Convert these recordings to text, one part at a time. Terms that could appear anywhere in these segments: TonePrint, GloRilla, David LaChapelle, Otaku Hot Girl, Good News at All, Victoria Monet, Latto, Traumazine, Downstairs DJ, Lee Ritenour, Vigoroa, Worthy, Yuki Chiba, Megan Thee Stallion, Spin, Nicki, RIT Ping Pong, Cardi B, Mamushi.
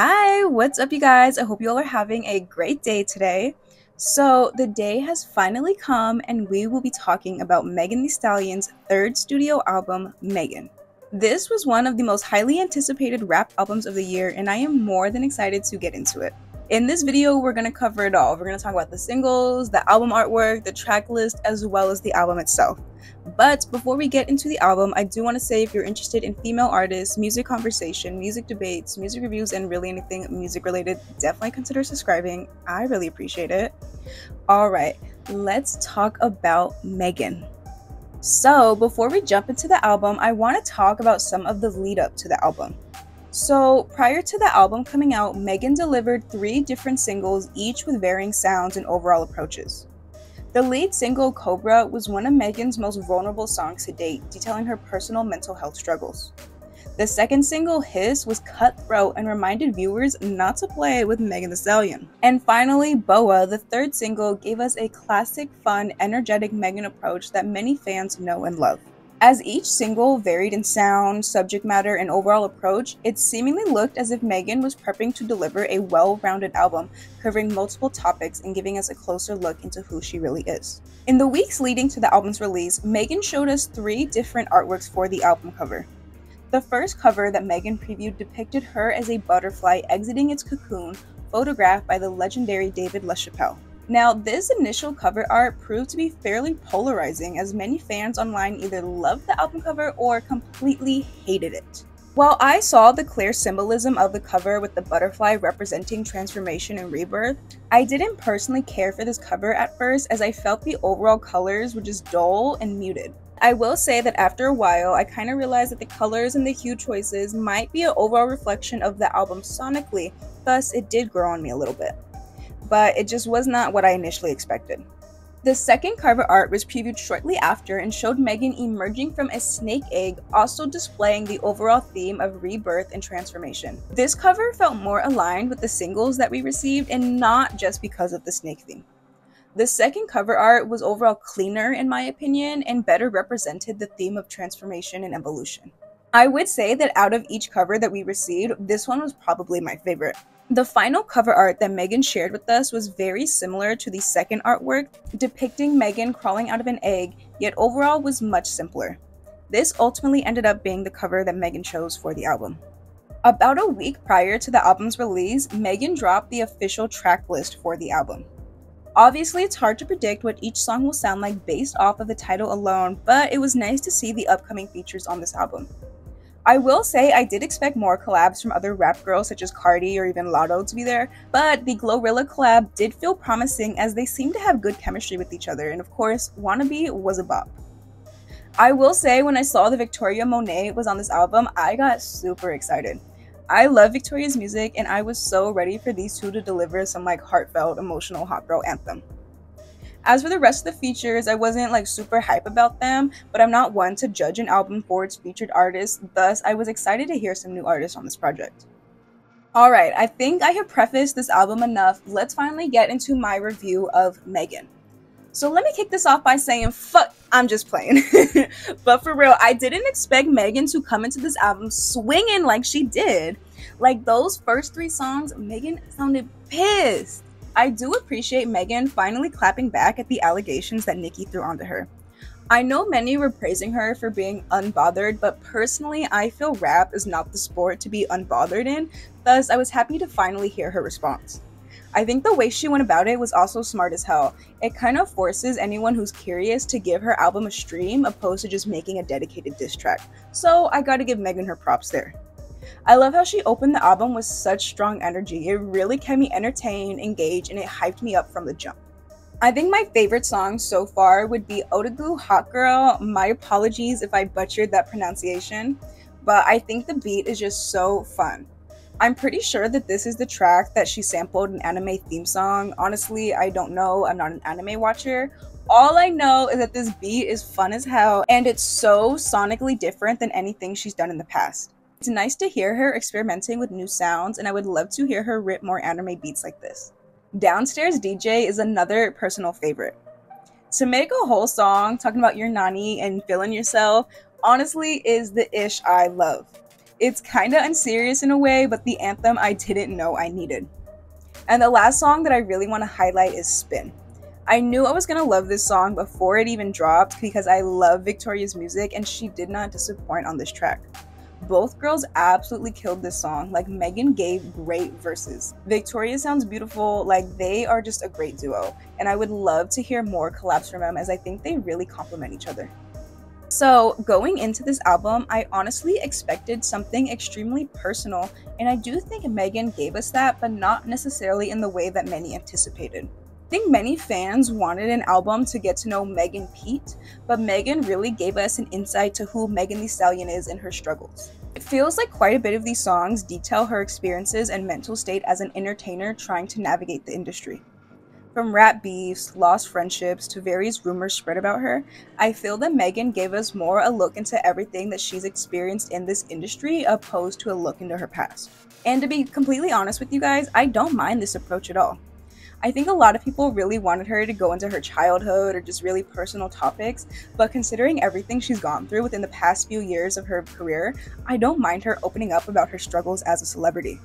Hi, what's up you guys? I hope you all are having a great day today. So the day has finally come and we will be talking about Megan Thee Stallion's third studio album, Megan. This was one of the most highly anticipated rap albums of the year and I am more than excited to get into it. In this video, we're going to cover it all. We're going to talk about the singles, the album artwork, the track list, as well as the album itself. But before we get into the album, I do want to say if you're interested in female artists, music conversation, music debates, music reviews, and really anything music related, definitely consider subscribing. I really appreciate it. All right, let's talk about Megan. So before we jump into the album, I want to talk about some of the lead up to the album. So prior to the album coming out, Megan delivered 3 different singles, each with varying sounds and overall approaches. The lead single, Cobra, was one of Megan's most vulnerable songs to date, detailing her personal mental health struggles. The second single, Hiss, was cutthroat and reminded viewers not to play with Megan Thee Stallion. And finally, Boa, the third single, gave us a classic, fun, energetic Megan approach that many fans know and love. As each single varied in sound, subject matter, and overall approach, it seemingly looked as if Megan was prepping to deliver a well-rounded album, covering multiple topics and giving us a closer look into who she really is. In the weeks leading to the album's release, Megan showed us 3 different artworks for the album cover. The first cover that Megan previewed depicted her as a butterfly exiting its cocoon, photographed by the legendary David LaChapelle. Now, this initial cover art proved to be fairly polarizing as many fans online either loved the album cover or completely hated it. While I saw the clear symbolism of the cover with the butterfly representing transformation and rebirth, I didn't personally care for this cover at first as I felt the overall colors were just dull and muted. I will say that after a while, I kind of realized that the colors and the hue choices might be an overall reflection of the album sonically, thus it did grow on me a little bit. But it just was not what I initially expected. The second cover art was previewed shortly after and showed Megan emerging from a snake egg, also displaying the overall theme of rebirth and transformation. This cover felt more aligned with the singles that we received and not just because of the snake theme. The second cover art was overall cleaner in my opinion and better represented the theme of transformation and evolution. I would say that out of each cover that we received, this one was probably my favorite. The final cover art that Megan shared with us was very similar to the second artwork, depicting Megan crawling out of an egg, yet overall was much simpler. This ultimately ended up being the cover that Megan chose for the album. About a week prior to the album's release, Megan dropped the official track list for the album. Obviously, it's hard to predict what each song will sound like based off of the title alone, but it was nice to see the upcoming features on this album. I will say I did expect more collabs from other rap girls such as Cardi or even Latto to be there, but the GloRilla collab did feel promising as they seemed to have good chemistry with each other, and of course, Wannabe was a bop. I will say when I saw that Victoria Monet was on this album, I got super excited. I love Victoria's music and I was so ready for these two to deliver some heartfelt, emotional hot girl anthem. As for the rest of the features, I wasn't super hype about them, but I'm not one to judge an album for its featured artists, thus I was excited to hear some new artists on this project. Alright, I think I have prefaced this album enough, let's finally get into my review of Megan. So let me kick this off by saying, fuck, I'm just playing. But for real, I didn't expect Megan to come into this album swinging like she did. Like those first 3 songs, Megan sounded pissed. I do appreciate Megan finally clapping back at the allegations that Nicki threw onto her. I know many were praising her for being unbothered, but personally, I feel rap is not the sport to be unbothered in, thus I was happy to finally hear her response. I think the way she went about it was also smart as hell. It kind of forces anyone who's curious to give her album a stream opposed to just making a dedicated diss track, so I gotta give Megan her props there. I love how she opened the album with such strong energy. It really kept me entertained, engaged, and it hyped me up from the jump. I think my favorite song so far would be Otaku Hot Girl. My apologies if I butchered that pronunciation, but I think the beat is just so fun. I'm pretty sure that this is the track that she sampled an anime theme song. Honestly, I don't know. I'm not an anime watcher. All I know is that this beat is fun as hell, and it's so sonically different than anything she's done in the past. It's nice to hear her experimenting with new sounds, and I would love to hear her rip more anime beats like this. Downstairs DJ is another personal favorite. To make a whole song talking about your nani and feeling yourself, honestly, is the ish I love. It's kind of unserious in a way, but the anthem I didn't know I needed. And the last song that I really want to highlight is Spin. I knew I was going to love this song before it even dropped because I love Victoria's music and she did not disappoint on this track. Both girls absolutely killed this song. Like, Megan gave great verses. Victoria sounds beautiful. Like, they are just a great duo. And I would love to hear more collabs from them as I think they really complement each other. So going into this album, I honestly expected something extremely personal, and I do think Megan gave us that, but not necessarily in the way that many anticipated. I think many fans wanted an album to get to know Megan Pete, but Megan really gave us an insight to who Megan Thee Stallion is and her struggles. It feels like quite a bit of these songs detail her experiences and mental state as an entertainer trying to navigate the industry. From rap beefs, lost friendships, to various rumors spread about her, I feel that Megan gave us more a look into everything that she's experienced in this industry opposed to a look into her past. And to be completely honest with you guys, I don't mind this approach at all. I think a lot of people really wanted her to go into her childhood or just really personal topics, but considering everything she's gone through within the past few years of her career, I don't mind her opening up about her struggles as a celebrity.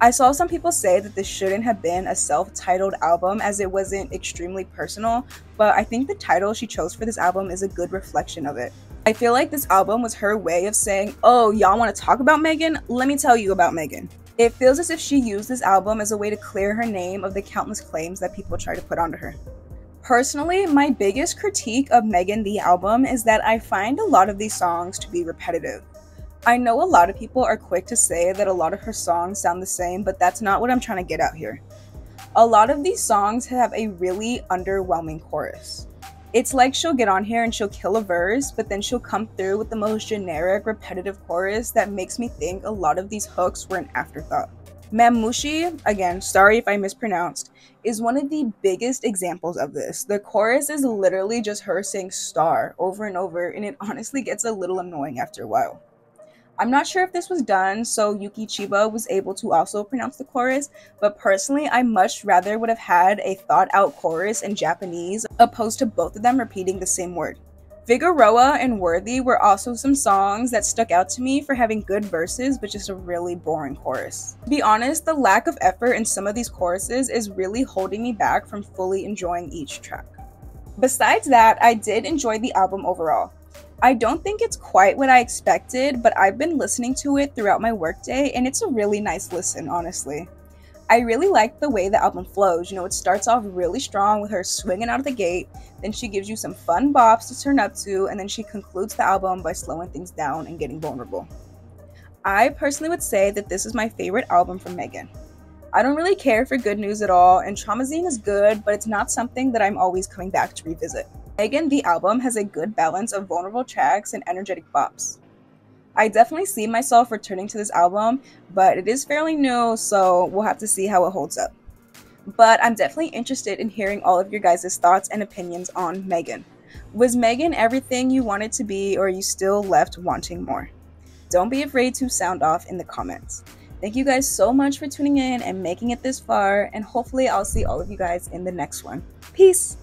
I saw some people say that this shouldn't have been a self-titled album as it wasn't extremely personal, but I think the title she chose for this album is a good reflection of it. I feel like this album was her way of saying, oh, y'all want to talk about Megan? Let me tell you about Megan. It feels as if she used this album as a way to clear her name of the countless claims that people try to put onto her. Personally, my biggest critique of Megan the album is that I find a lot of these songs to be repetitive. I know a lot of people are quick to say that a lot of her songs sound the same, but that's not what I'm trying to get out here. A lot of these songs have a really underwhelming chorus. It's like she'll get on here and she'll kill a verse, but then she'll come through with the most generic, repetitive chorus that makes me think a lot of these hooks were an afterthought. Mamushi, again, sorry if I mispronounced, is one of the biggest examples of this. The chorus is literally just her saying star over and over, and it honestly gets a little annoying after a while. I'm not sure if this was done so Yuki Chiba was able to also pronounce the chorus, but personally I much rather would have had a thought out chorus in Japanese opposed to both of them repeating the same word. Vigoroa and Worthy were also some songs that stuck out to me for having good verses but just a really boring chorus. To be honest, the lack of effort in some of these choruses is really holding me back from fully enjoying each track. Besides that, I did enjoy the album overall. I don't think it's quite what I expected, but I've been listening to it throughout my workday, and it's a really nice listen, honestly. I really like the way the album flows. You know, it starts off really strong with her swinging out of the gate, then she gives you some fun bops to turn up to, and then she concludes the album by slowing things down and getting vulnerable. I personally would say that this is my favorite album from Megan. I don't really care for Good News at All, and Traumazine is good, but it's not something that I'm always coming back to revisit. Megan, the album, has a good balance of vulnerable tracks and energetic bops. I definitely see myself returning to this album, but it is fairly new, so we'll have to see how it holds up. But I'm definitely interested in hearing all of your guys' thoughts and opinions on Megan. Was Megan everything you wanted to be, or are you still left wanting more? Don't be afraid to sound off in the comments. Thank you guys so much for tuning in and making it this far, and hopefully I'll see all of you guys in the next one. Peace!